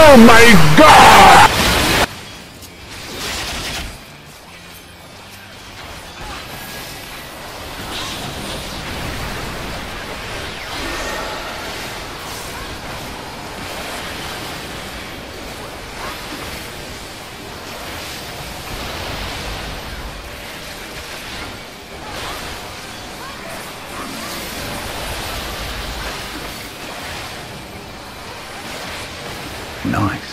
Oh my God! Nice.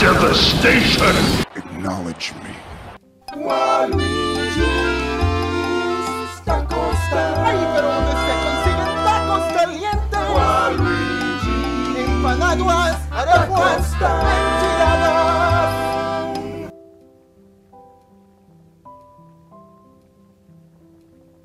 Devastation! Acknowledge me. Waluigi's Taco Style. Are you the one that considered tacos calientes? Waluigi's empanadas, araguas.